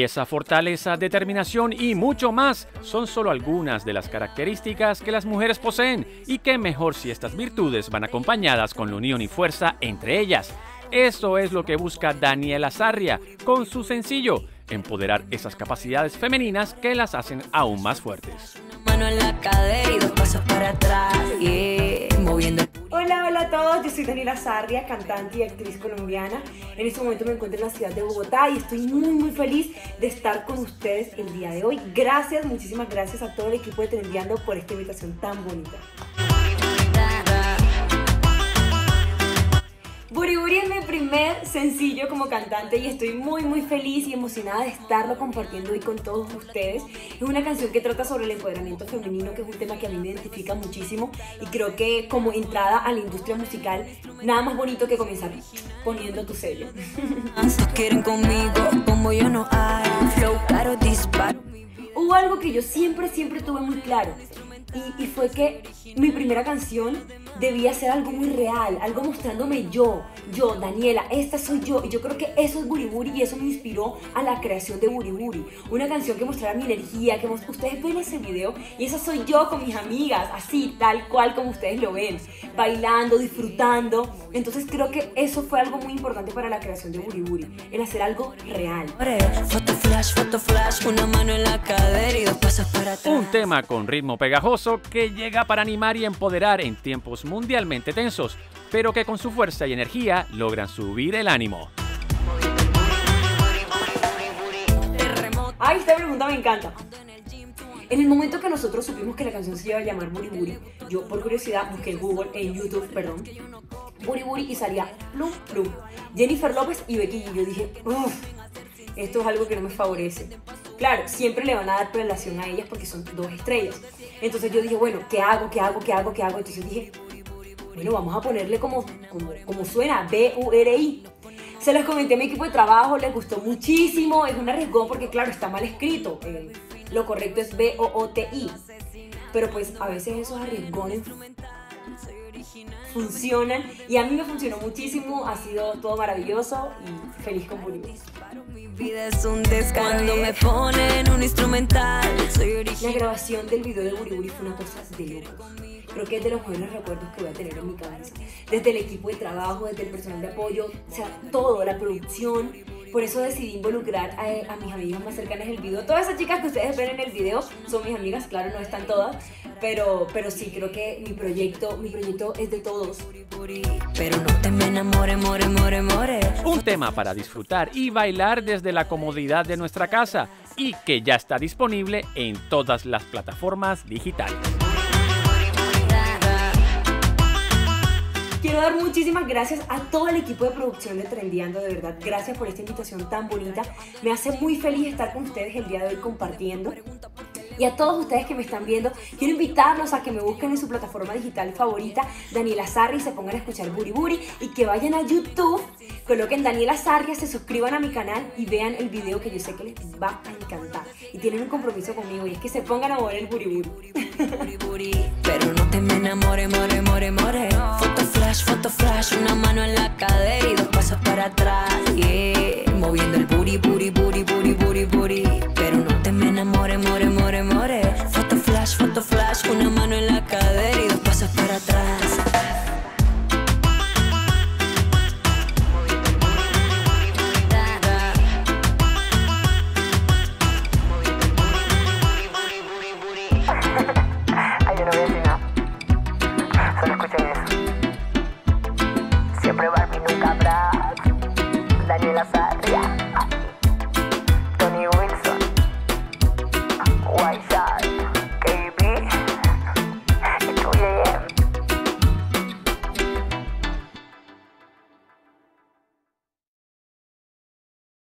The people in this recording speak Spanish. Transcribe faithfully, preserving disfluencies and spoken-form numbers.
Belleza, fortaleza, determinación y mucho más son solo algunas de las características que las mujeres poseen, y qué mejor si estas virtudes van acompañadas con la unión y fuerza entre ellas. Eso es lo que busca Daniela Sarria con su sencillo, empoderar esas capacidades femeninas que las hacen aún más fuertes. Mano en la cadera y dos pasos para atrás, yeah, moviendo. Hola, hola a todos, yo soy Daniela Sarria, cantante y actriz colombiana. En este momento me encuentro en la ciudad de Bogotá y estoy muy muy feliz de estar con ustedes el día de hoy. Gracias, muchísimas gracias a todo el equipo de Trendiando por esta invitación tan bonita. Buri Buri es mi primer sencillo como cantante y estoy muy muy feliz y emocionada de estarlo compartiendo hoy con todos ustedes. Es una canción que trata sobre el empoderamiento femenino, que es un tema que a mí me identifica muchísimo, y creo que como entrada a la industria musical, nada más bonito que comenzar poniendo tu sello. Quieren conmigo como yo no hay, flow caro, disparo. Hubo algo que yo siempre siempre tuve muy claro. Y, y fue que mi primera canción debía ser algo muy real, algo mostrándome yo, yo, Daniela, esta soy yo. Y yo creo que eso es Buri Buri y eso me inspiró a la creación de Buri Buri. Una canción que mostrara mi energía, que ustedes ven ese video y esa soy yo con mis amigas, así, tal cual como ustedes lo ven, bailando, disfrutando. Entonces creo que eso fue algo muy importante para la creación de Buri Buri, el hacer algo real. Foto flash, foto flash, una mano en la cadera y dos pasos para atrás. Un tema con ritmo pegajoso que llega para animar y empoderar en tiempos mundialmente tensos, pero que con su fuerza y energía logran subir el ánimo. Ay, esta pregunta me encanta. En el momento que nosotros supimos que la canción se iba a llamar Buri Buri, yo por curiosidad busqué en Google, en YouTube, perdón, Buri Buri y salía Plum Plum, Jennifer López y Becky, y yo dije, uff, esto es algo que no me favorece. Claro, siempre le van a dar prelación a ellas porque son dos estrellas. Entonces yo dije, bueno, ¿qué hago? ¿Qué hago? ¿Qué hago? ¿Qué hago? Entonces dije, bueno, vamos a ponerle como, como, como suena, B U R I. Se los comenté a mi equipo de trabajo, les gustó muchísimo. Es un arriesgón porque, claro, está mal escrito. Eh, lo correcto es B O O T I. Pero pues a veces esos arriesgones funcionan, y a mí me funcionó muchísimo, ha sido todo maravilloso y feliz con Buri Buri. La grabación del video de Buri Buri fue una cosa de locos. Creo que es de los buenos recuerdos que voy a tener en mi cabeza. Desde el equipo de trabajo, desde el personal de apoyo, o sea, todo, la producción. Por eso decidí involucrar a, a mis amigas más cercanas en el video. Todas esas chicas que ustedes ven en el video son mis amigas, claro, no están todas, pero, pero sí, creo que mi proyecto, mi proyecto es de todos. Un tema para disfrutar y bailar desde la comodidad de nuestra casa, y que ya está disponible en todas las plataformas digitales. Quiero dar muchísimas gracias a todo el equipo de producción de Trendiando, de verdad, gracias por esta invitación tan bonita. Me hace muy feliz estar con ustedes el día de hoy compartiendo. Y a todos ustedes que me están viendo, quiero invitarlos a que me busquen en su plataforma digital favorita, Daniela Sarria, y se pongan a escuchar Buri Buri, y que vayan a YouTube, coloquen Daniela Sarria, se suscriban a mi canal y vean el video, que yo sé que les va a encantar. Y tienen un compromiso conmigo, y es que se pongan a mover el Buri Buri. Buri Buri, pero no te me enamore, more, more, more. Foto flash, foto flash, una mano en la cadera y dos pasos para atrás, yeah. Moviendo el Buri Buri, Buri Buri, Buri Buri, pero no te me enamore, more, more, more. Foto flash, foto flash, una mano en la cadera y dos pasos para atrás. Siempre Barbie, nunca habrá Daniela Sarria.